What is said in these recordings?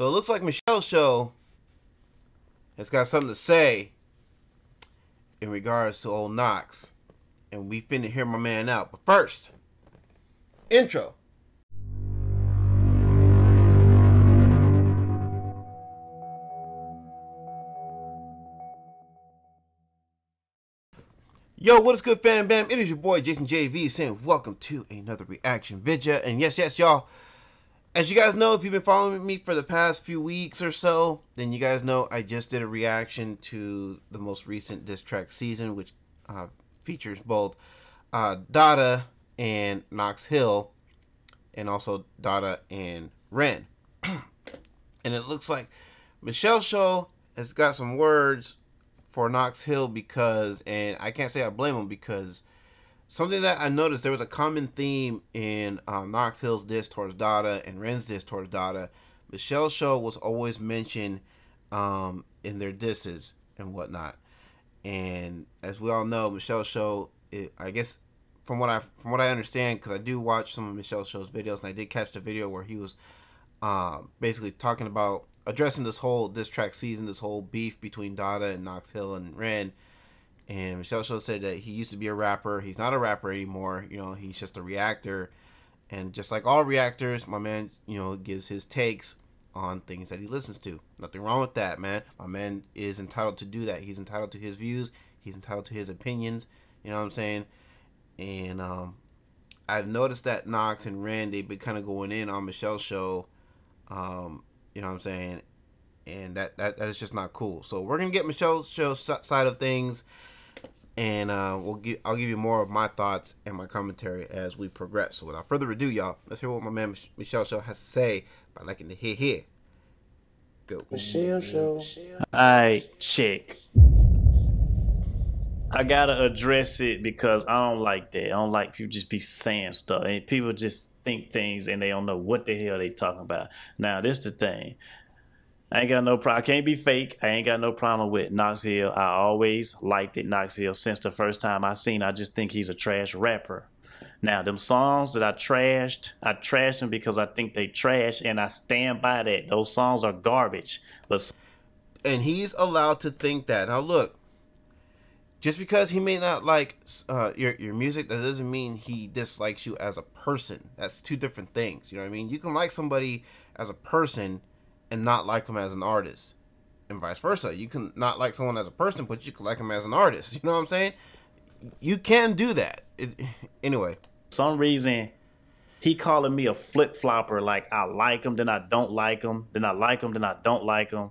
So it looks like Michelle's show has got something to say in regards to old Knox. And we finna hear my man out. But first, intro. Yo, what is good, fam bam? It is your boy, Jason Jay V, saying welcome to another reaction video. And yes, yes, y'all. As you guys know, if you've been following me for the past few weeks or so, then you guys know I just did a reaction to the most recent diss track season, which features both Dotta and Knox Hill, and also Dotta and Ren. And it looks like Michelle's show has got some words for Knox Hill because, and I can't say I blame him, because something that I noticed, there was a common theme in Knox Hill's diss towards Dotta and Ren's diss towards Dotta. Michelle's show was always mentioned in their disses and whatnot. And as we all know, Michelle's show, I guess from what I understand, because I do watch some of Michelle's show's videos, and I did catch the video where he was basically talking about addressing this whole diss track season, this whole beef between Dotta and Knox Hill and Ren. And Michelle Show said that he used to be a rapper. He's not a rapper anymore. You know, he's just a reactor. And just like all reactors, my man, you know, gives his takes on things that he listens to. Nothing wrong with that, man. My man is entitled to do that. He's entitled to his views. He's entitled to his opinions. You know what I'm saying? And I've noticed that Knox and Ren, they've been kind of going in on Michelle Show. You know what I'm saying? And that is just not cool. So we're going to get Michelle's show side of things. And I'll give you more of my thoughts and my commentary as we progress. So without further ado, y'all, let's hear what my man Michelle Show has to say by liking to hear. Go. Michelle Show. I check. I gotta address it because I don't like that. I don't like people just be saying stuff, and people just think things and they don't know what the hell they talking about. Now this the thing. I ain't got no problem. I can't be fake. I ain't got no problem with Knox Hill. I always liked it, Knox Hill, since the first time I seen. I just think he's a trash rapper. Now, them songs that I trashed them because I think they trash, and I stand by that. Those songs are garbage. But and he's allowed to think that. Now, look, just because he may not like your music, that doesn't mean he dislikes you as a person. That's two different things. You know what I mean? You can like somebody as a person and not like him as an artist, and vice versa. You can not like someone as a person, but you can like him as an artist. You know what I'm saying? You can do that. Anyway, some reason he calling me a flip-flopper. Like I like him, then I don't like him, then I like him, then I don't like him.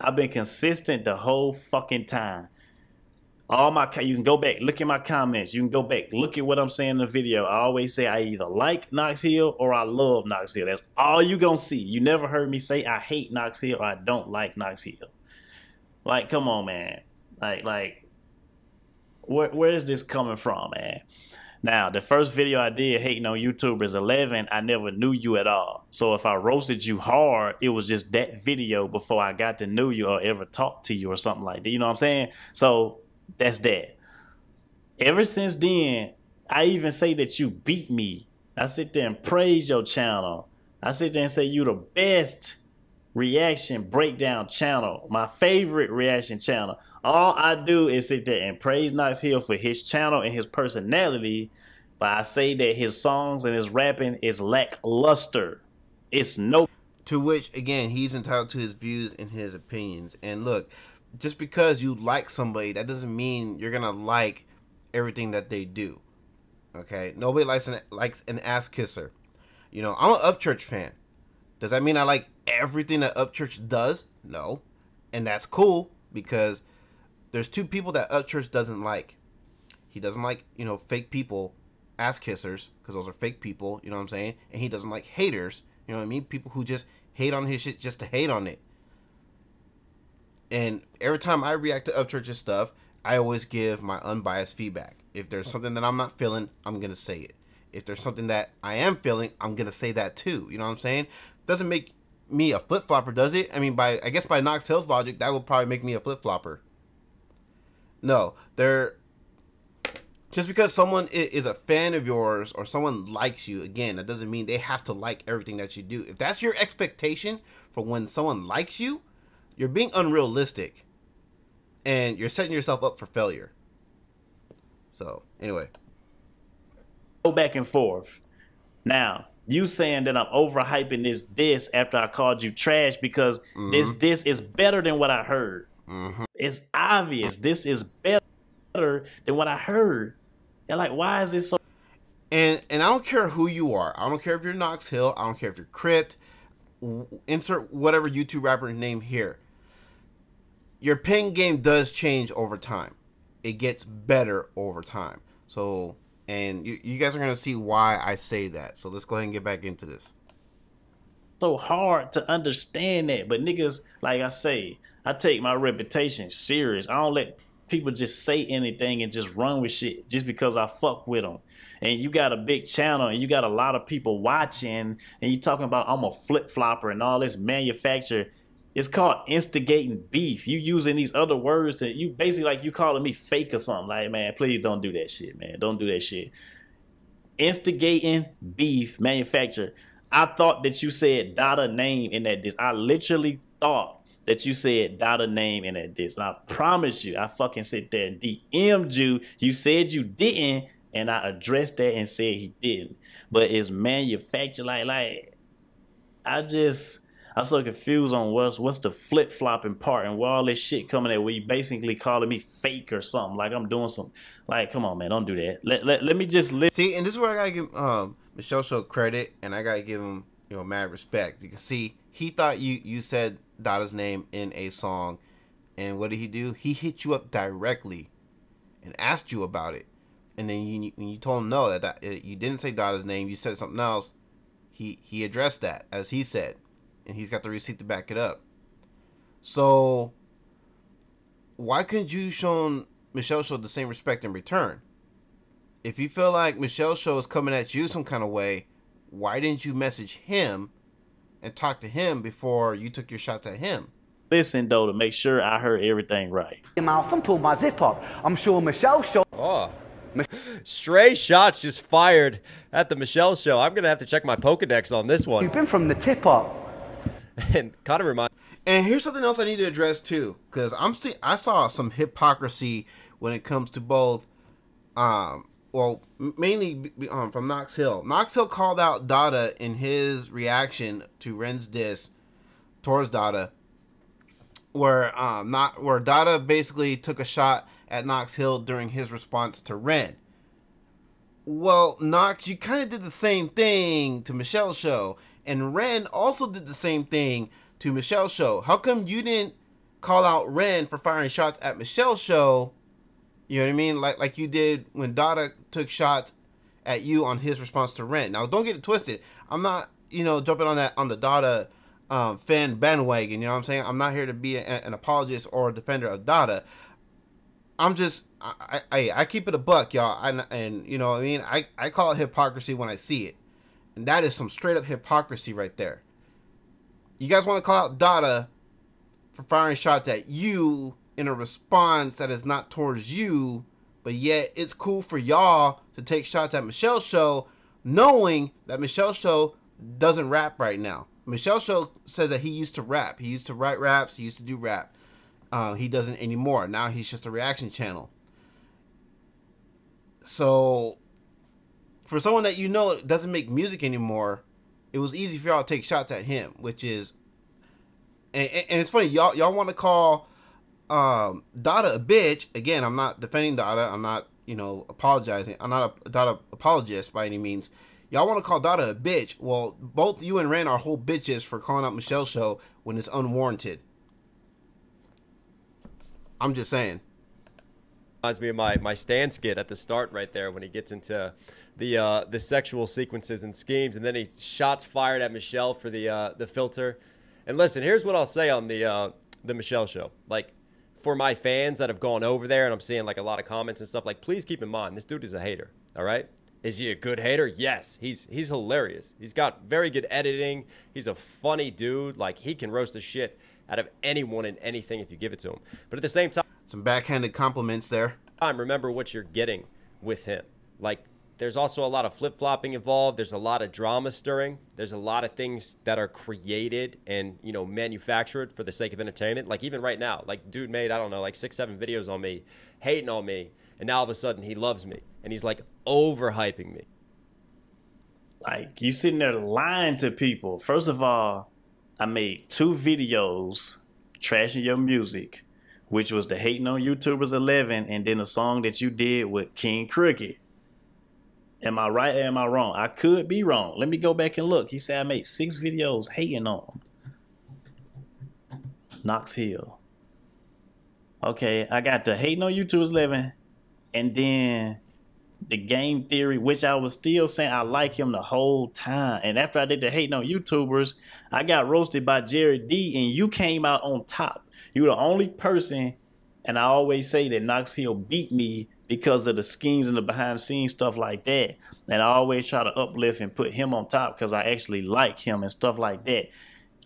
I've been consistent the whole fucking time. All my, you can go back, look at my comments. You can go back, look at what I'm saying in the video. I always say I either like Knox Hill or I love Knox Hill. That's all you gonna see. You never heard me say I hate Knox Hill or I don't like Knox Hill. Like, come on, man. Like, where is this coming from, man? Now, the first video I did hating on YouTubers 11, I never knew you at all. So if I roasted you hard, it was just that video before I got to know you or ever talked to you or something like that. You know what I'm saying? So that's that. Ever since then, I even say that you beat me. I sit there and praise your channel. I sit there and say you the best reaction breakdown channel, my favorite reaction channel. All I do is sit there and praise Knox Hill for his channel and his personality, but I say that his songs and his rapping is lackluster. It's no. To which, again, he's entitled to his views and his opinions. And look, just because you like somebody, that doesn't mean you're gonna like everything that they do. Okay, nobody likes an ass kisser. You know, I'm an Upchurch fan. Does that mean I like everything that Upchurch does? No, and that's cool because there's two people that Upchurch doesn't like. He doesn't like, you know, fake people, ass kissers, because those are fake people. You know what I'm saying? And he doesn't like haters. You know what I mean? People who just hate on his shit just to hate on it. And every time I react to Upchurch's stuff, I always give my unbiased feedback. If there's something that I'm not feeling, I'm going to say it. If there's something that I am feeling, I'm going to say that too. You know what I'm saying? Doesn't make me a flip-flopper, does it? I mean, I guess by Knox Hill's logic, that would probably make me a flip-flopper. No, Just because someone is a fan of yours or someone likes you, again, that doesn't mean they have to like everything that you do. If that's your expectation for when someone likes you, you're being unrealistic and you're setting yourself up for failure. So anyway, go back and forth. Now, you saying that I'm overhyping this diss after I called you trash because this diss is better than what I heard. It's obvious. This is better than what I heard. They're like, why is this so? And I don't care who you are. I don't care if you're Knox Hill. I don't care if you're Crypt. Insert whatever YouTube rapper's name here. Your pen game does change over time. It gets better over time. So, and you guys are going to see why I say that. So let's go ahead and get back into this. So hard to understand that. But niggas, like I say, I take my reputation serious. I don't let people just say anything and just run with shit just because I fuck with them. And you got a big channel and you got a lot of people watching and you talking about I'm a flip-flopper and all this manufacture. It's called instigating beef. You using these other words that you basically like you calling me fake or something. Like, man, please don't do that shit, man. Don't do that shit. Instigating beef manufacture. I thought that you said Dotta name in that diss. I literally thought that you said Dotta name in that diss. And I promise you, I fucking sit there and DM'd you. You said you didn't. And I addressed that and said he didn't. But it's manufactured. Like I'm so confused on what's the flip-flopping part and where all this shit coming at where you basically calling me fake or something. Like I'm doing something. Like, come on, man, don't do that. Let me just live. See, and this is where I gotta give MichelleShow credit and I gotta give him, you know, mad respect. Because see, he thought you said Dotta's name in a song, and what did he do? He hit you up directly and asked you about it. And then you told him no, that you didn't say Dotta's name. You said something else. He addressed that as he said, and he's got the receipt to back it up. So why couldn't you shown MichelleShow the same respect in return? If you feel like MichelleShow is coming at you some kind of way, why didn't you message him and talk to him before you took your shots at him? Listen though, to make sure I heard everything right. My mouth and pull my zip up. I'm sure MichelleShow. Oh. Stray shots just fired at the MichelleShow. I'm gonna have to check my Pokedex on this one. You've been from the tip up, and kind of remind. And here's something else I need to address too, because I saw some hypocrisy when it comes to both. Well, mainly from Knox Hill. Knox Hill called out Dotta in his reaction to Ren's diss towards Dotta, where Dotta basically took a shot at Knox Hill during his response to Ren. Well, Knox, you kind of did the same thing to MichelleShow, and Ren also did the same thing to MichelleShow. How come you didn't call out Ren for firing shots at MichelleShow? You know what I mean? Like you did when Dotta took shots at you on his response to Ren. Now, don't get it twisted. I'm not, you know, jumping on that on the Dotta fan bandwagon. You know what I'm saying? I'm not here to be an apologist or a defender of Dotta. I'm just, I keep it a buck, y'all, and you know what I mean? I call it hypocrisy when I see it, and that is some straight-up hypocrisy right there. You guys want to call out Dotta for firing shots at you in a response that is not towards you, but yet it's cool for y'all to take shots at MichelleShow knowing that MichelleShow doesn't rap right now. MichelleShow says that he used to rap. He used to write raps. He used to do rap. He doesn't anymore. Now he's just a reaction channel. So for someone that, you know, doesn't make music anymore, it was easy for y'all to take shots at him, which is, and it's funny, y'all want to call Dotta a bitch. Again, I'm not defending Dotta. I'm not, you know, apologizing. I'm not a Dotta apologist by any means. Y'all want to call Dotta a bitch. Well, both you and Ren are whole bitches for calling out MichelleShow when it's unwarranted. I'm just saying. Reminds me of my Stan skit at the start right there when he gets into the sexual sequences and schemes, and then he shots fired at Michelle for the filter. And listen, here's what I'll say on the MichelleShow. Like, for my fans that have gone over there, and I'm seeing like a lot of comments and stuff, like, please keep in mind this dude is a hater. All right, is he a good hater? Yes, he's hilarious. He's got very good editing. He's a funny dude. Like, he can roast the shit out of anyone and anything if you give it to him. But at the same time, some backhanded compliments there. Remember what you're getting with him. Like, there's also a lot of flip-flopping involved. There's a lot of drama stirring. There's a lot of things that are created and, you know, manufactured for the sake of entertainment. Like, even right now, like, dude made, I don't know, like 6, 7 videos on me, hating on me, and now all of a sudden he loves me, and he's like overhyping me. Like, you sitting there lying to people. First of all, I made 2 videos trashing your music, which was the Hating on YouTubers 11, and then a song that you did with King Cricket. Am I right or am I wrong? I could be wrong. Let me go back and look. He said I made 6 videos hating on Knox Hill. Okay, I got the Hating on YouTubers 11, and then the Game Theory, which I was still saying I like him the whole time. And after I did the Hating on YouTubers, I got roasted by Jerry D, and you came out on top. You're the only person, and I always say that Knox Hill beat me because of the schemes and the behind-the-scenes stuff like that. And I always try to uplift and put him on top because I actually like him and stuff like that.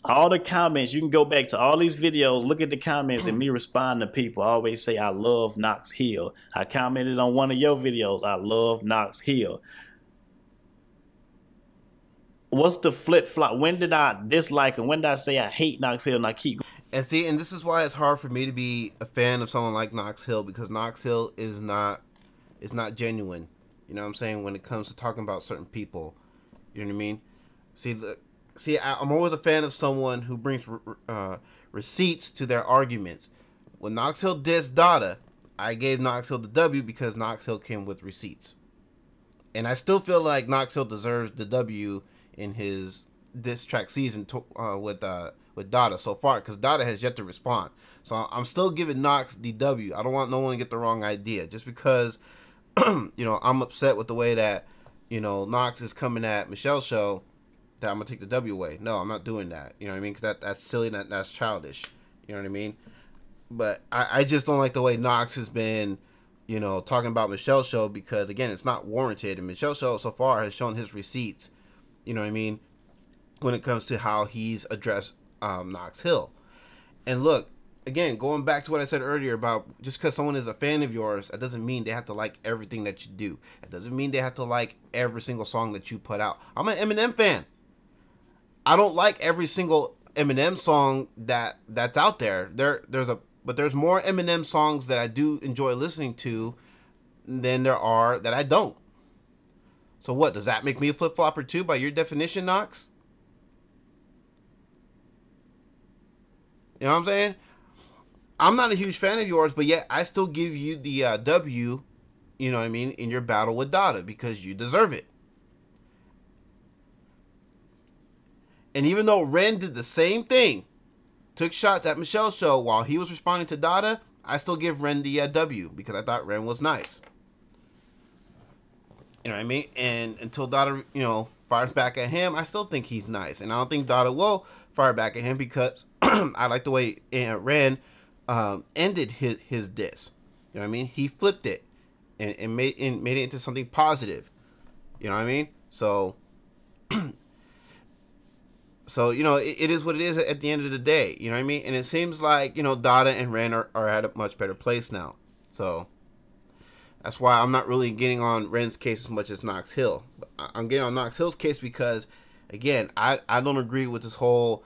All the comments, you can go back to all these videos, look at the comments, and me respond to people. I always say, I love Knox Hill. I commented on one of your videos, I love Knox Hill. What's the flip-flop? When did I dislike him? When did I say I hate Knox Hill and I keep... And see, and this is why it's hard for me to be a fan of someone like Knox Hill, because Knox Hill is not genuine. You know what I'm saying? When it comes to talking about certain people, you know what I mean? See, I'm always a fan of someone who brings receipts to their arguments. When Knox Hill dissed Dotta, I gave Knox Hill the W because Knox Hill came with receipts, and I still feel like Knox Hill deserves the W in his diss track season with Dotta so far, because Dotta has yet to respond. So I'm still giving Knox the W. I don't want no one to get the wrong idea. Just because, you know, I'm upset with the way that, you know, Knox is coming at Michelle's show, that I'm going to take the W away. No, I'm not doing that. You know what I mean? Because that's silly. That's childish. You know what I mean? But I just don't like the way Knox has been, you know, talking about Michelle's show, because, again, it's not warranted. And Michelle's show so far has shown his receipts, you know what I mean, when it comes to how he's addressed Knox Hill. And look, again, going back to what I said earlier about just because someone is a fan of yours, that doesn't mean they have to like everything that you do. That doesn't mean they have to like every single song that you put out. I'm an Eminem fan. I don't like every single Eminem song that's out there. There's more Eminem songs that I do enjoy listening to than there are that I don't. So what, does that make me a flip-flopper too by your definition, Knox? You know what I'm saying? I'm not a huge fan of yours, but yet I still give you the W, you know what I mean, in your battle with Dotta, because you deserve it. And even though Ren did the same thing, took shots at Michelle's show while he was responding to Dotta, I still give Ren the W, because I thought Ren was nice. You know what I mean? And until Dotta, you know, fires back at him, I still think he's nice. And I don't think Dotta will fire back at him, because I like the way Ren ended his diss. You know what I mean? He flipped it and made it into something positive. You know what I mean? So, so you know, it is what it is at the end of the day. You know what I mean? And it seems like, you know, Dotta and Ren are at a much better place now. So that's why I'm not really getting on Ren's case as much as Knox Hill. But I'm getting on Knox Hill's case because, again, I don't agree with this whole,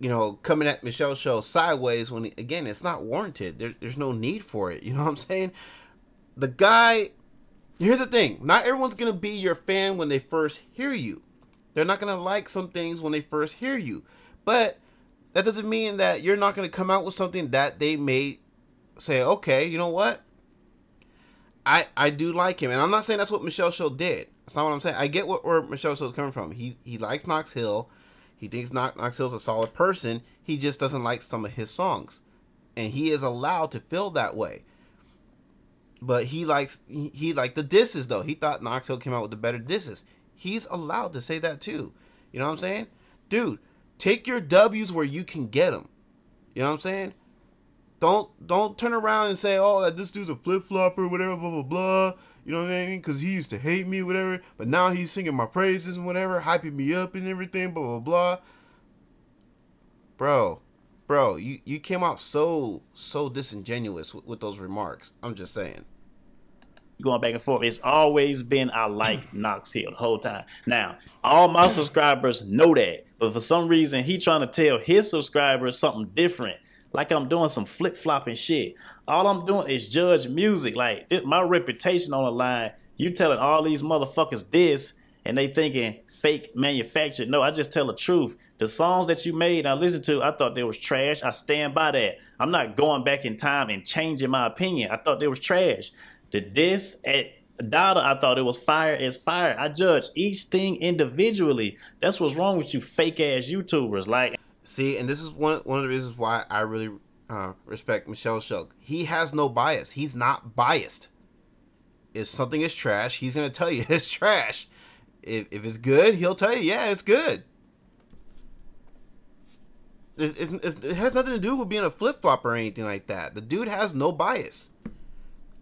you know, coming at Michelle's show sideways when, again, it's not warranted. There's no need for it. You know what I'm saying? The guy, here's the thing. Not everyone's going to be your fan when they first hear you. They're not going to like some things when they first hear you. But that doesn't mean that you're not going to come out with something that they may say, okay, you know what? I do like him. And I'm not saying that's what Michelle's show did. That's not what I'm saying. I get where Michelle's show is coming from. He likes Knox Hill. He thinks Knox Hill's a solid person. He just doesn't like some of his songs. And he is allowed to feel that way. But he liked the disses, though. He thought Knox Hill came out with the better disses. He's allowed to say that, too. You know what I'm saying? Dude, take your W's where you can get them. You know what I'm saying? Don't turn around and say, oh, this dude's a flip-flopper, whatever, blah, blah, blah. You know what I mean? Because he used to hate me, whatever. But now he's singing my praises and whatever, hyping me up and everything, blah, blah, blah. Bro, you came out so disingenuous with those remarks. I'm just saying. going back and forth. It's always been I like Knox Hill the whole time. Now, all my subscribers know that, but for some reason he trying to tell his subscribers something different. Like I'm doing some flip-flopping shit. All I'm doing is judge music. Like, my reputation on the line. You telling all these motherfuckers this, and they thinking fake manufactured. No, I just tell the truth. The songs that you made and I listened to, I thought they was trash. I stand by that. I'm not going back in time and changing my opinion. I thought they was trash. The diss at Dotta, I thought it was fire as fire. I judge each thing individually. That's what's wrong with you fake ass YouTubers. Like, see, and this is one of the reasons why I really respect MichelleShow. He has no bias. He's not biased. If something is trash, he's gonna tell you it's trash. If it's good, he'll tell you, yeah, it's good. It has nothing to do with being a flip-flop or anything like that. The dude has no bias.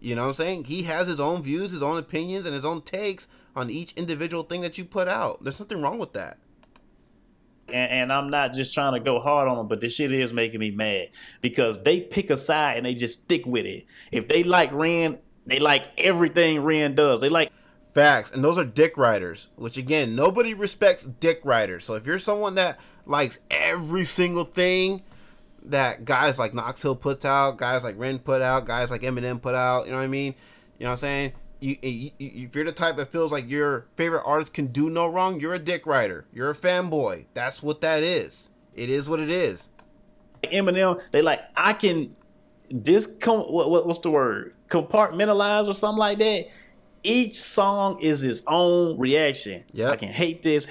You know what I'm saying? He has his own views, his own opinions, and his own takes on each individual thing that you put out. There's nothing wrong with that. And I'm not just trying to go hard on them, but this shit is making me mad because they pick a side and they just stick with it. If they like Ren, they like everything Ren does. They like facts, and those are dick riders, which again, nobody respects dick riders. So if you're someone that likes every single thing that guys like Knox Hill puts out, guys like Ren put out, guys like Eminem put out, you know what I mean? You know what I'm saying? If you're the type that feels like your favorite artist can do no wrong, you're a dick rider. You're a fanboy. That's what that is. It is what it is. Eminem, they like, I can what's the word? Compartmentalize or something like that. Each song is its own reaction. Yep. I can hate this,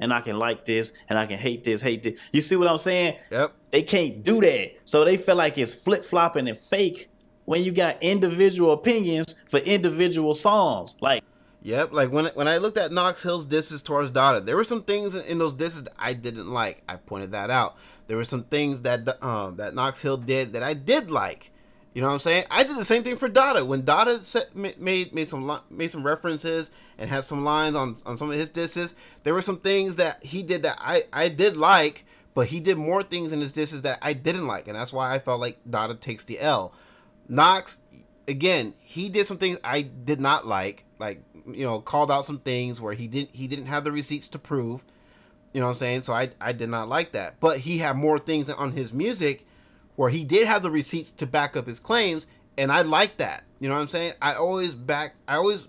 and I can like this, and I can hate this. You see what I'm saying? Yep. They can't do that. So they feel like it's flip-flopping and fake when you got individual opinions for individual songs. Like, yep, like when I looked at Knox Hill's disses towards Dotta, there were some things in those disses that I didn't like. I pointed that out. There were some things that that Knox Hill did that I did like. You know what I'm saying? I did the same thing for Dotta. When Dotta made some references and had some lines on some of his disses, there were some things that he did that I did like, but he did more things in his disses that I didn't like, and that's why I felt like Dotta takes the L. Knox, again, he did some things I did not like, you know, called out some things where he didn't have the receipts to prove. You know what I'm saying? So I did not like that. But he had more things on his music where he did have the receipts to back up his claims, and I like that. You know what I'm saying? I always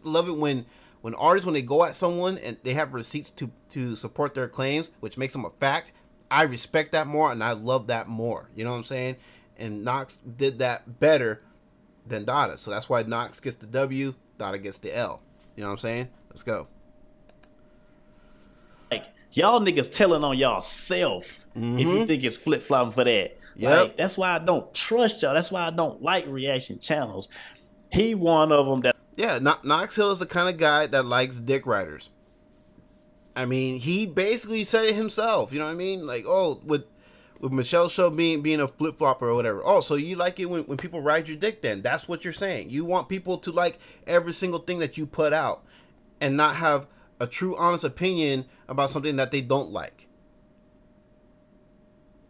love it when artists, when they go at someone and they have receipts to support their claims, which makes them a fact. I respect that more, and I love that more. You know what I'm saying? And Knox did that better than Dotta. So that's why Knox gets the W, Dotta gets the L. You know what I'm saying? Let's go. Like, y'all niggas telling on y'all self if you think it's flip-flopping for that. Yep. Like, that's why I don't trust y'all. That's why I don't like reaction channels. He one of them that... Yeah, Knox Hill is the kind of guy that likes dick riders. I mean, he basically said it himself. You know what I mean? Like, oh, with MichelleShow being a flip-flopper or whatever. Oh, so you like it when people ride your dick then. That's what you're saying. You want people to like every single thing that you put out and not have a true, honest opinion about something that they don't like.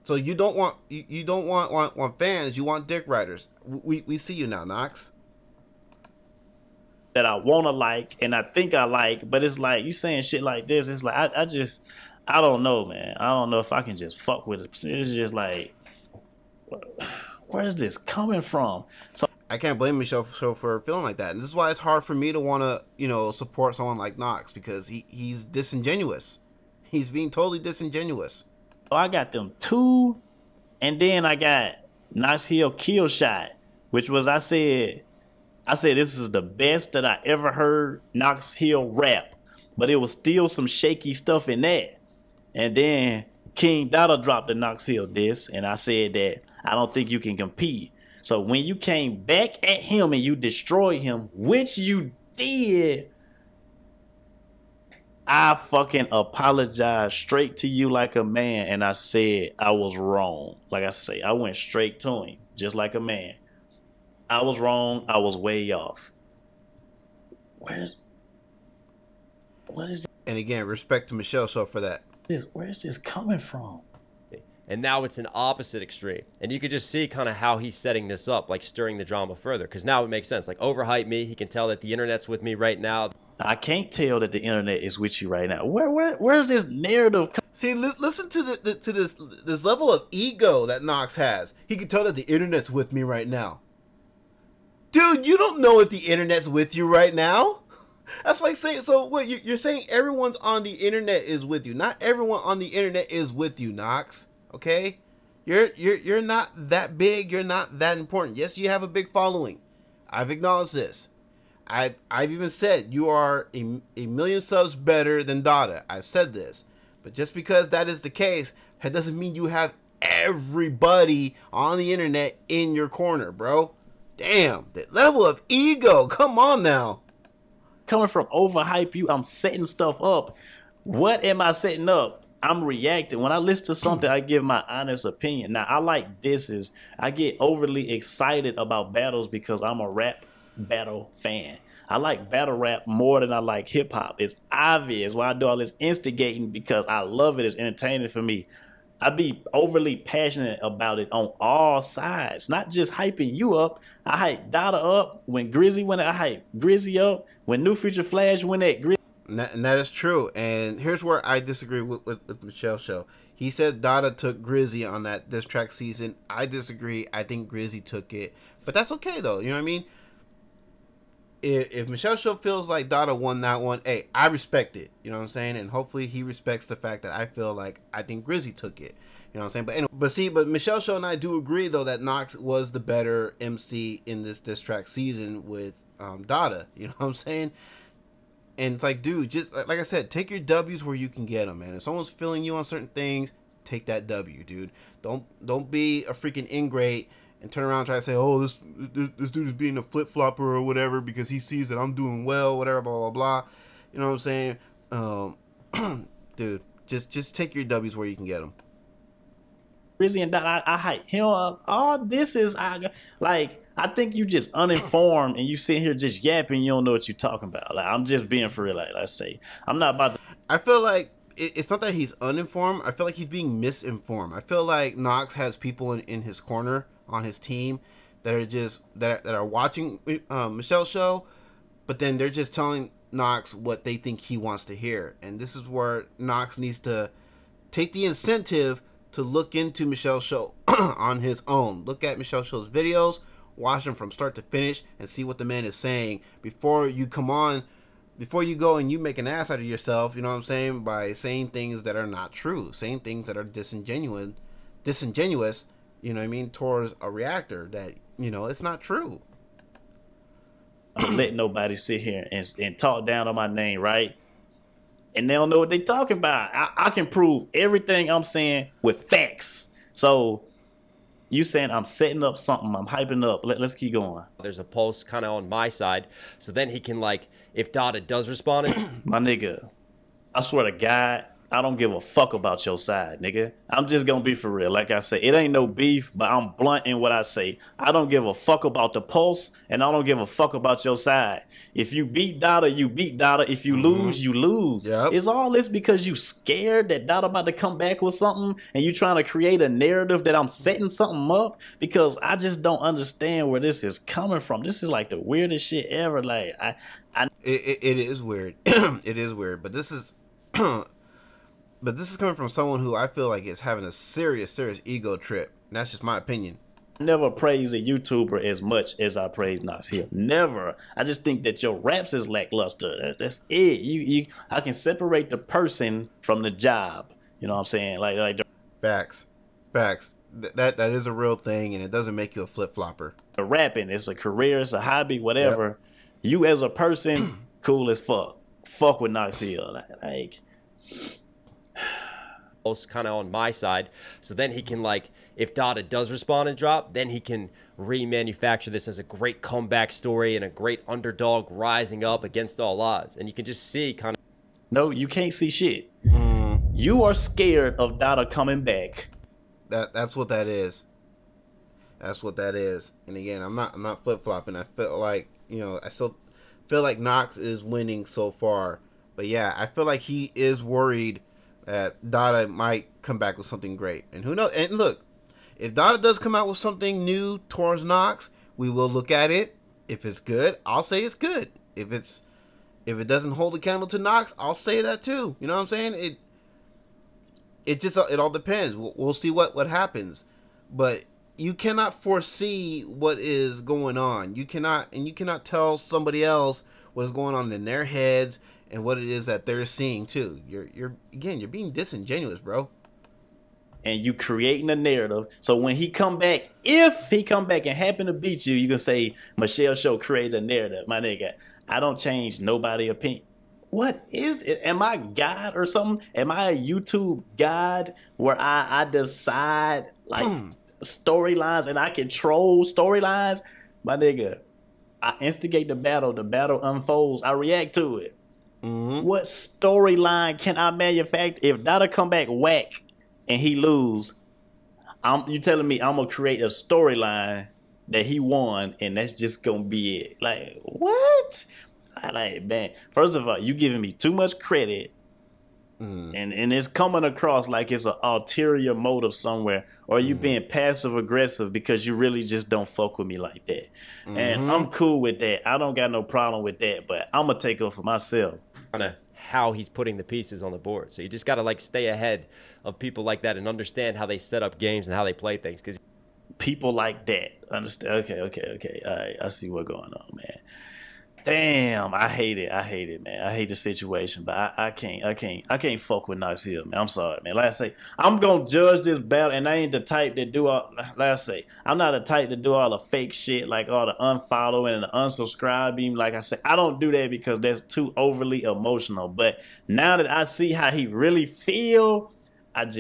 So you don't want you don't want fans, you want dick riders. We see you now, Knox. That I wanna like and I think I like, but it's like you saying shit like this, it's like I just I don't know, man. I don't know if I can just fuck with it. It's just like, where is this coming from? So I can't blame MichelleShow for feeling like that. And this is why it's hard for me to want to, you know, support someone like Knox, because he's disingenuous. He's being totally disingenuous. So I got them two, and then I got Knox Hill Kill Shot, which was I said this is the best that I ever heard Knox Hill rap, but it was still some shaky stuff in that. And then King Dotta dropped the Knox Hill diss, and I said that I don't think you can compete. So when you came back at him and you destroyed him, which you did, I fucking apologized straight to you like a man, and I said I was wrong. Like I say, I went straight to him, just like a man. I was wrong. I was way off. What is this? And again, respect to MichelleShow for that. Where is this coming from? And now it's an opposite extreme. And you could just see kind of how he's setting this up, like stirring the drama further. Because now it makes sense. Like, overhype me. He can tell that the internet's with me right now. I can't tell that the internet is with you right now. Where's this narrative? See, listen to this level of ego that Knox has. He can tell that the internet's with me right now. Dude, you don't know if the internet's with you right now. That's like saying, so what, you're saying everyone's on the internet is with you. Not everyone on the internet is with you, Knox. Okay, you're not that big. You're not that important. Yes, you have a big following. I've acknowledged this. I've even said you are a million subs better than Dotta. I said this, but just because that is the case, that doesn't mean you have everybody on the internet in your corner, bro. Damn, that level of ego. Come on now. Coming from overhype you, I'm setting stuff up. What am I setting up? I'm reacting. When I listen to something, I give my honest opinion. Now, I like disses. I get overly excited about battles because I'm a rap battle fan. I like battle rap more than I like hip hop. It's obvious why I do all this instigating, because I love it. It's entertaining for me. I be overly passionate about it on all sides, not just hyping you up. I hype Dotta up. When Grizzy went, I hype Grizzy up. When New Future Flash went at Grizzy. And that is true. And here's where I disagree with Michelle Show. He said Dotta took Grizzy on this track season. I disagree. I think Grizzy took it. But that's okay, though. You know what I mean? If Michelle Show feels like Dotta won that one, hey, I respect it. You know what I'm saying? And hopefully he respects the fact that I feel like I think Grizzy took it. You know what I'm saying? But anyway, but Michelle Show and I do agree, though, that Knox was the better MC in this diss track season with Dotta. You know what I'm saying? And it's like, dude, just like I said, take your W's where you can get them, man. If someone's feeling you on certain things, take that W, dude. Don't be a freaking ingrate and turn around and try to say, oh, this dude is being a flip-flopper or whatever because he sees that I'm doing well, whatever, blah, blah, blah. You know what I'm saying? Dude, just take your W's where you can get them. Grizzy and Dotta, I hype him up. All this is, I think you just uninformed and you sit here just yapping. You don't know what you're talking about. Like, I'm just being for real. Like I say, I'm not about to. I feel like it's not that he's uninformed. I feel like he's being misinformed. I feel like Knox has people in his corner on his team that are just that are watching Michelle's show, but then they're just telling Knox what they think he wants to hear. And this is where Knox needs to take the incentive to look into Michelle's show on his own. Look at Michelle's show's videos. Watch them from start to finish and see what the man is saying before you come on, before you go and you make an ass out of yourself, you know what I'm saying, by saying things that are not true, saying things that are disingenuous, you know what I mean, towards a reactor that, you know, it's not true. I don't let nobody sit here and talk down on my name, right? And they don't know what they're talking about. I can prove everything I'm saying with facts. So you saying I'm setting up something, I'm hyping up. Let's keep going. There's a pulse kind of on my side. So then he can, like, if Dotta does respond. My nigga, I swear to God, I don't give a fuck about your side, nigga. I'm just going to be for real. Like I said, it ain't no beef, but I'm blunt in what I say. I don't give a fuck about the pulse, and I don't give a fuck about your side. If you beat Dotta, you beat Dotta. If you lose, you lose. Yep. It's all this because you scared that Dotta about to come back with something, and you trying to create a narrative that I'm setting something up, because I just don't understand where this is coming from. This is like the weirdest shit ever. Like, it is weird. It is weird, but this is... But this is coming from someone who I feel like is having a serious ego trip. And that's just my opinion. Never praise a YouTuber as much as I praise Knox Hill. Never. I just think that your raps is lackluster. That's it. I can separate the person from the job. You know what I'm saying? Like facts. That is a real thing, and it doesn't make you a flip flopper. The rapping, it's a career, it's a hobby, whatever. Yep. You as a person, cool as fuck. Fuck with Knox Hill, like kind of on my side. So then he can, like, if Dotta does respond and drop, then he can remanufacture this as a great comeback story and a great underdog rising up against all odds. And you can just see kind of... No, you can't see shit. You are scared of Dotta coming back. That's what that is. That's what that is. And again, I'm not flip-flopping. I feel like, you know, I still feel like Knox is winning so far. But yeah, I feel like he is worried that Dotta might come back with something great. And who knows? And look, if Dotta does come out with something new towards Knox, we will look at it. If it's good, I'll say it's good. If it doesn't hold a candle to Knox, I'll say that too. You know what I'm saying? It all depends. We'll see what happens. But you cannot foresee what is going on. You cannot tell somebody else what is going on in their heads and what it is that they're seeing too. You're being disingenuous, bro. And you creating a narrative. So when he come back, if he come back and happen to beat you, you can say Michelle Show created a narrative. My nigga, I don't change nobody's opinion. What is it? Am I God or something? Am I a YouTube God where I decide like storylines and I control storylines? My nigga, I instigate the battle unfolds, I react to it. What storyline can I manufacture? If Dotta come back whack and he lose, you telling me I'm gonna create a storyline that he won and that's just gonna be it? Like what? Like man, first of all, you giving me too much credit, and it's coming across like it's an ulterior motive somewhere, or you being passive aggressive because you really just don't fuck with me like that. And I'm cool with that. I don't got no problem with that. But I'm gonna take it for myself. How he's putting the pieces on the board. So you just got to like stay ahead of people like that and understand how they set up games and how they play things. Because people like that understand. Okay. All right, I see what's going on, man. Damn, I hate it. I hate it, man. I hate the situation, but I can't fuck with Knox Hill, man. I'm sorry, man. Like I say, I'm gonna judge this battle, and I ain't the type to do all. Like I say, I'm not the type to do all the fake shit, like all the unfollowing and the unsubscribing. Like I say, I don't do that because that's too overly emotional. But now that I see how he really feel, I'm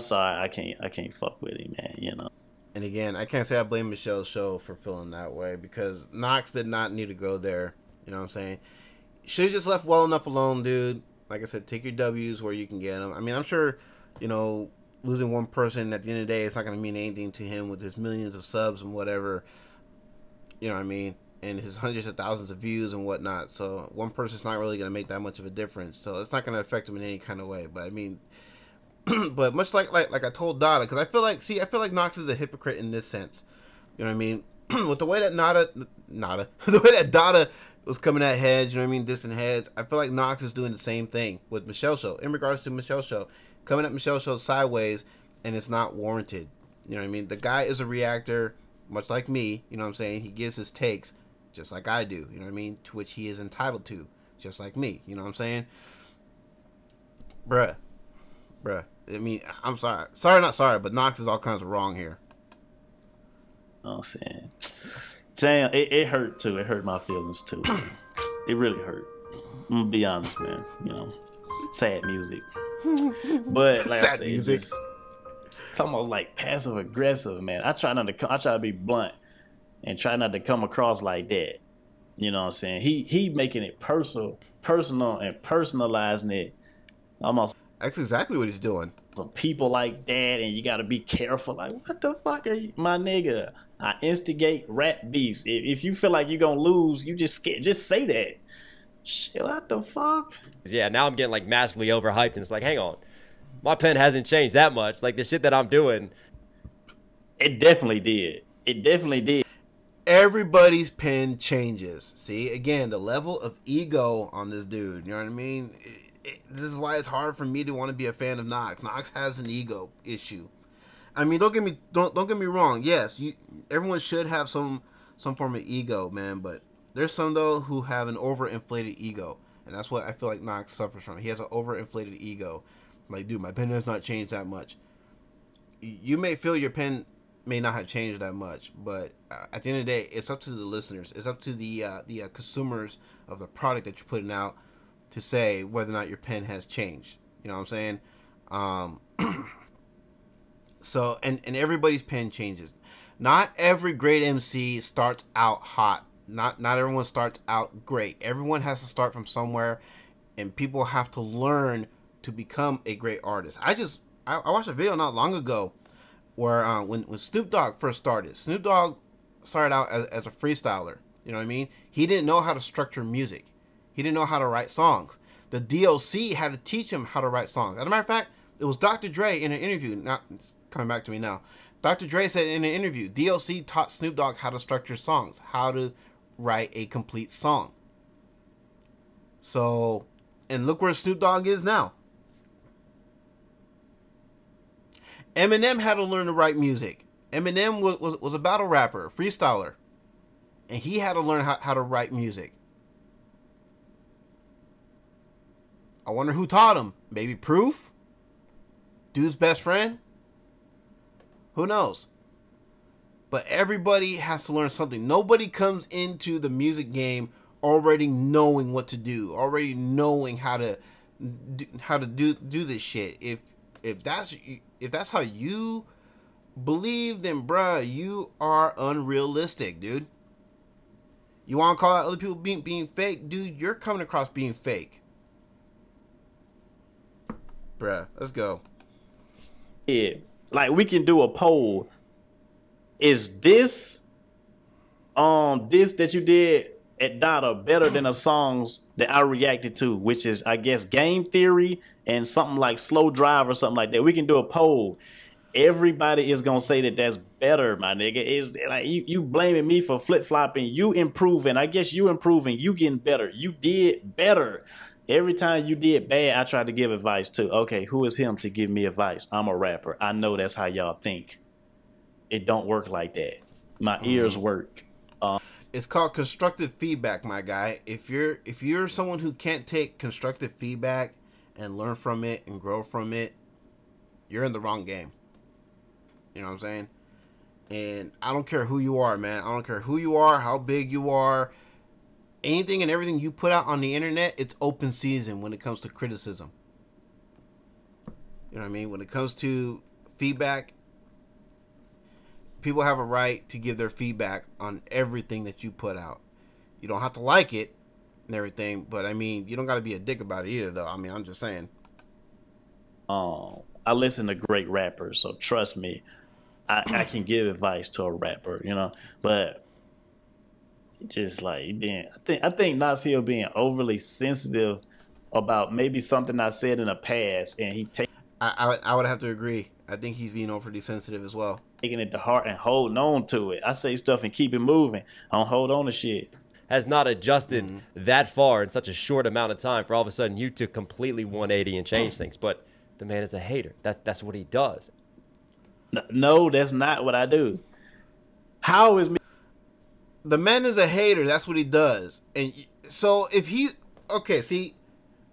sorry, I can't fuck with him, man. You know. And again, I can't say I blame Michelle Show for feeling that way because Knox did not need to go there. You know what I'm saying? Should have just left well enough alone, dude. Like I said, take your W's where you can get them. I mean, I'm sure, you know, losing one person at the end of the day, it's not going to mean anything to him with his millions of subs and whatever. You know what I mean? And his hundreds of thousands of views and whatnot. So one person's not really going to make that much of a difference. So it's not going to affect him in any kind of way. But I mean, but much like I told Dotta, because I feel like, see, I feel like Knox is a hypocrite in this sense. You know what I mean? With the way that Dotta was coming at heads, you know what I mean, dissing heads. I feel like Knox is doing the same thing with Michelle Show in regards to Michelle Show, coming at Michelle Show sideways, and it's not warranted. You know what I mean? The guy is a reactor, much like me. You know what I'm saying? He gives his takes, just like I do. You know what I mean? To which he is entitled to, just like me. You know what I'm saying? Bruh. I mean, I'm sorry. Sorry, not sorry, but Knox is all kinds of wrong here. You know what I'm saying? Damn, it hurt too. It hurt my feelings too. It really hurt. I'm gonna be honest, man. You know, sad music. But like sad I said, music. It's almost like passive aggressive, man. I try to be blunt and try not to come across like that. You know what I'm saying? He making it personal and personalizing it. Almost. That's exactly what he's doing. Some people like that, and you gotta be careful. Like, what the fuck are you, my nigga? I instigate rap beefs. If you feel like you're gonna lose, you just say that. Shit, what the fuck? Yeah, now I'm getting like massively overhyped, and it's like, hang on, my pen hasn't changed that much. Like the shit that I'm doing, it definitely did. It definitely did. Everybody's pen changes. See, again, the level of ego on this dude. You know what I mean? This is why it's hard for me to want to be a fan of Knox. Knox has an ego issue. I mean, don't get me wrong. Yes, everyone should have some form of ego, man. But there's some though who have an overinflated ego, and that's what I feel like Knox suffers from. He has an overinflated ego. Like, dude, my pen has not changed that much. You may feel your pen may not have changed that much, but at the end of the day, it's up to the listeners. It's up to the consumers of the product that you're putting out to say whether or not your pen has changed. You know what I'm saying? So, and everybody's pen changes. Not every great MC starts out hot. Not everyone starts out great. Everyone has to start from somewhere, and people have to learn to become a great artist. I watched a video not long ago where when Snoop Dogg first started. Snoop Dogg started out as a freestyler. You know what I mean? He didn't know how to structure music. He didn't know how to write songs. the DOC had to teach him how to write songs. As a matter of fact, it was Dr. Dre in an interview. Not, it's coming back to me now. Dr. Dre said in an interview, DOC taught Snoop Dogg how to structure songs, how to write a complete song. So, and look where Snoop Dogg is now. Eminem had to learn to write music. Eminem was a battle rapper, freestyler. And he had to learn how to write music. I wonder who taught him. Maybe Proof? Dude's best friend? Who knows? But everybody has to learn something. Nobody comes into the music game already knowing what to do, already knowing how to do this shit. If that's how you believe, then bruh, you are unrealistic, dude. You want to call out other people being fake? Dude, you're coming across being fake. Bruh, let's go. Yeah, like we can do a poll. Is this this that you did at Dotta better than the songs that I reacted to, which is, I guess, Game Theory and something like Slow Drive or something like that? We can do a poll. Everybody is gonna say that that's better, my nigga. Is like you blaming me for flip-flopping. You improving. I guess you improving. You getting better. You did better. Every time you did bad, I tried to give advice too. Okay, who is him to give me advice? I'm a rapper. I know that's how y'all think. It don't work like that. My ears work. It's called constructive feedback, my guy. If you're someone who can't take constructive feedback and learn from it and grow from it, you're in the wrong game. You know what I'm saying? And I don't care who you are, man. I don't care who you are, how big you are. Anything and everything you put out on the internet, it's open season when it comes to criticism. You know what I mean? When it comes to feedback, people have a right to give their feedback on everything that you put out. You don't have to like it and everything, but I mean, you don't got to be a dick about it either, though. I mean, I'm just saying. I listen to great rappers, so trust me, I can give advice to a rapper, you know, but just like being, I think Knox Hill being overly sensitive about maybe something I said in the past, and he take. I would have to agree. I think he's being overly sensitive as well. Taking it to heart and holding on to it. I say stuff and keep it moving. I don't hold on to shit. Has not adjusted that far in such a short amount of time for all of a sudden you to completely 180 and change things. But the man is a hater. That's what he does. No, that's not what I do. How is me? The man is a hater. That's what he does. And so if he, okay, see,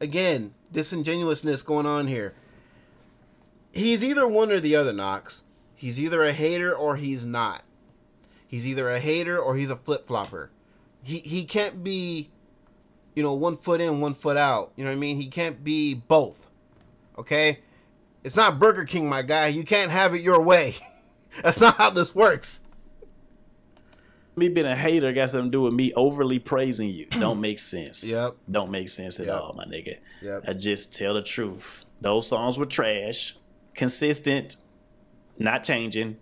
again, disingenuousness going on here. He's either one or the other, Knox. He's either a hater or he's not. He's either a hater or he's a flip-flopper. He can't be, you know, 1 foot in, 1 foot out. You know what I mean? He can't be both, okay? It's not Burger King, my guy. You can't have it your way. That's not how this works. Me being a hater got something to do with me overly praising you. Don't make sense. Yep. Don't make sense at all, my nigga. Yep. I just tell the truth. Those songs were trash. Consistent. Not changing.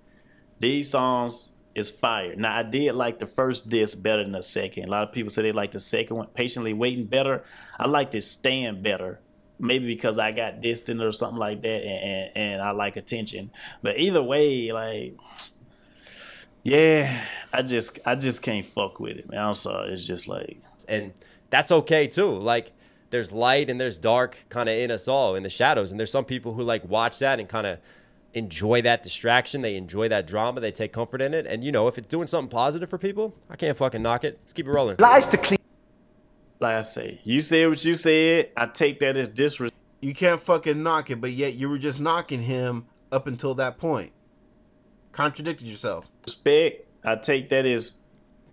These songs is fire. Now, I did like the first disc better than the second. A lot of people say they like the second one, Patiently Waiting, better. I like this Stand better. Maybe because I got distant or something like that, and I like attention. But either way, like... yeah, I just can't fuck with it, man. I'm sorry. It's just like, and that's okay too. Like, there's light and there's dark kind of in us all, in the shadows. And there's some people who like watch that and kind of enjoy that distraction. They enjoy that drama. They take comfort in it. And you know, if it's doing something positive for people, I can't fucking knock it. Let's keep it rolling. Lies to clean. Like I say, you said what you said. I take that as disrespect. You can't fucking knock it, but yet you were just knocking him up until that point. Contradicted yourself. Respect, I take that as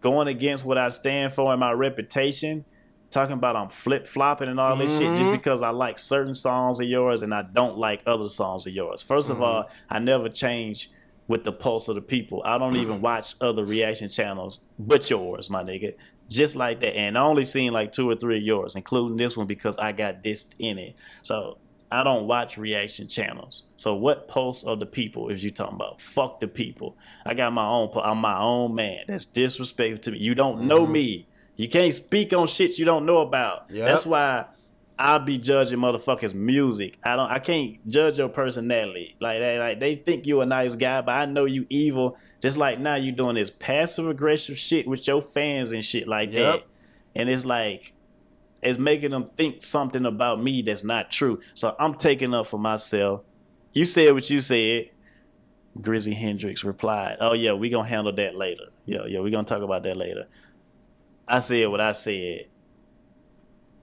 going against what I stand for and my reputation. Talking about I'm flip-flopping and all this shit just because I like certain songs of yours and I don't like other songs of yours. First of all, I never change with the pulse of the people. I don't even watch other reaction channels but yours, my nigga. Just like that. And I only seen like 2 or 3 of yours, including this one, because I got dissed in it. So I don't watch reaction channels. So what pulse of the people is you talking about? Fuck the people. I got my own. I'm my own man. That's disrespectful to me. You don't know me. You can't speak on shit you don't know about. Yep. That's why I'll be judging motherfuckers' music. I can't judge your personality. Like they think you a nice guy, but I know you evil. Just like now you doing this passive aggressive shit with your fans and shit like that. And it's like, it's making them think something about me that's not true. So I'm taking up for myself. You said what you said. Grizzy Hendricks replied, oh yeah, we gonna handle that later. Yeah, we gonna talk about that later. I said what I said.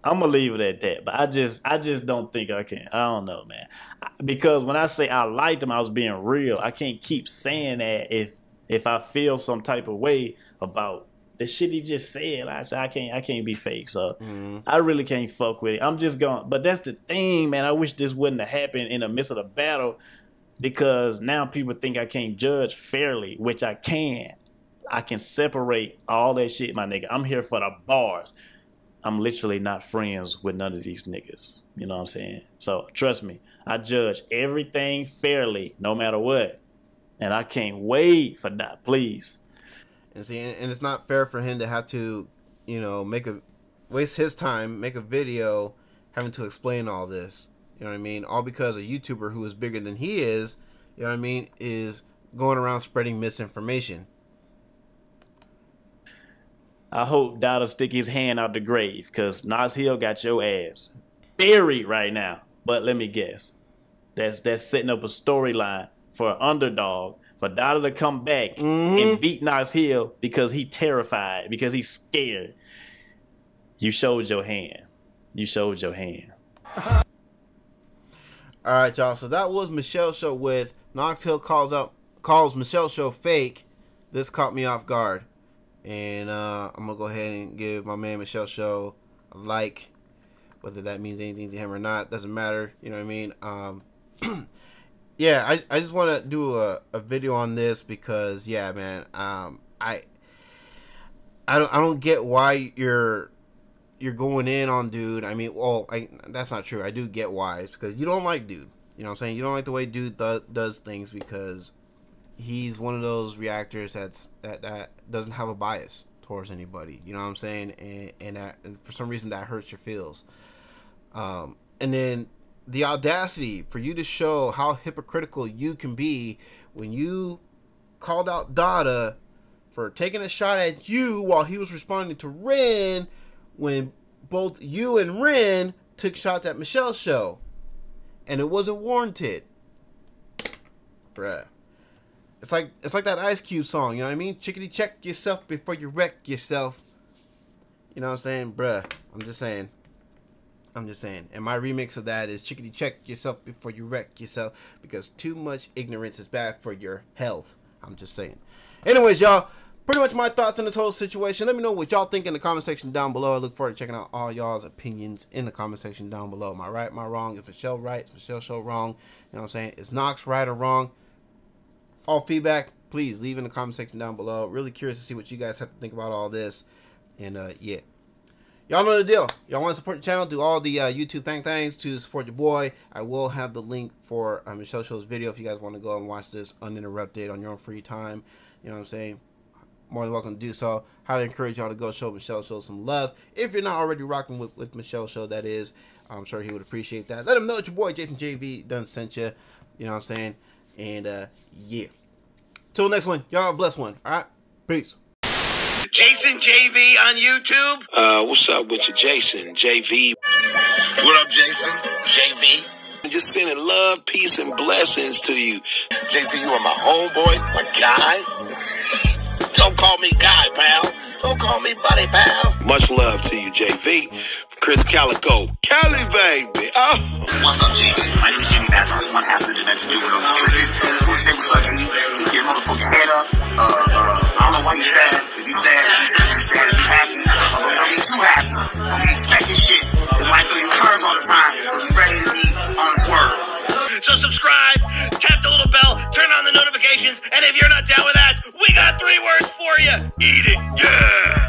I'm gonna leave it at that, but I just don't think I can. I don't know, man. Because when I say I liked him, I was being real. I can't keep saying that if I feel some type of way about the shit he just said. Like I said, I can't be fake. So I really can't fuck with it. I'm just going. But that's the thing, man. I wish this wouldn't have happened in the midst of the battle, because now people think I can't judge fairly, which I can. I can separate all that shit, my nigga. I'm here for the bars. I'm literally not friends with none of these niggas. You know what I'm saying? So trust me, I judge everything fairly, no matter what. And I can't wait for that, please. And see, and it's not fair for him to have to, you know, waste his time, make a video, having to explain all this. You know what I mean? All because a YouTuber who is bigger than he is, you know what I mean, is going around spreading misinformation. I hope Dotta stick his hand out the grave, because Knox Hill got your ass buried right now. But let me guess, that's setting up a storyline for an underdog, for Dotta to come back and beat Knox Hill because he terrified, because he's scared. You showed your hand. You showed your hand. All right, y'all. So that was Michelle Show with Knox Hill calls Michelle Show fake. This caught me off guard. And I'm going to go ahead and give my man Michelle Show a like. Whether that means anything to him or not, doesn't matter. You know what I mean? Yeah, I just want to do a video on this because, yeah, man, I don't get why you're going in on dude. I mean, well, that's not true. I do get why. It's because you don't like dude. You know what I'm saying? You don't like the way dude does things because he's one of those reactors that doesn't have a bias towards anybody. You know what I'm saying? And for some reason that hurts your feels. And then the audacity for you to show how hypocritical you can be when you called out Dotta for taking a shot at you while he was responding to Ren, when both you and Ren took shots at Michelle's show and it wasn't warranted. Bruh. It's like that Ice Cube song, you know what I mean? Chickadee check yourself before you wreck yourself. You know what I'm saying? Bruh, I'm just saying. And my remix of that is chickadee check yourself before you wreck yourself, because too much ignorance is bad for your health. I'm just saying. Anyways, y'all, pretty much my thoughts on this whole situation. Let me know what y'all think in the comment section down below. I look forward to checking out all y'all's opinions in the comment section down below. Am I right? Am I wrong? Is Michelle right? Is Michelle Show wrong? You know what I'm saying? Is Knox right or wrong? All feedback, please leave in the comment section down below. Really curious to see what you guys have to think about all this. And yeah, y'all know the deal. Y'all want to support the channel, do all the YouTube things to support your boy. I will have the link for Michelle Show's video if you guys want to go and watch this uninterrupted on your own free time. You know what I'm saying? More than welcome to do so. Highly encourage y'all to go show Michelle Show some love. If you're not already rocking with Michelle Show, that is. I'm sure he would appreciate that. Let him know that your boy Jason Jay V done sent you. You know what I'm saying? And yeah, till next one, y'all, bless one. All right, peace. Jason JV on YouTube. What's up with you, Jason JV? What up, Jason JV? Just sending love, peace, and blessings to you, Jason. You are my homeboy, my guy. Don't call me guy, pal. Don't call me buddy, pal. Much love to you, JV. Chris Calico, Cali baby. Oh. What's up, G? My name is Jimmy Batchel. It's my afternoon that's doing on the street. What's up, G? Keep your motherfucking head up. I don't know why you sad. If you sad, if you sad, if you sad, if you happy. Don't be too happy. Don't be expecting shit. It's like doing curves all the time. So you ready to be on the swerve. So subscribe, tap the little bell, turn on the notifications, and if you're not down with that, we got 3 words for you. Eat it, yeah.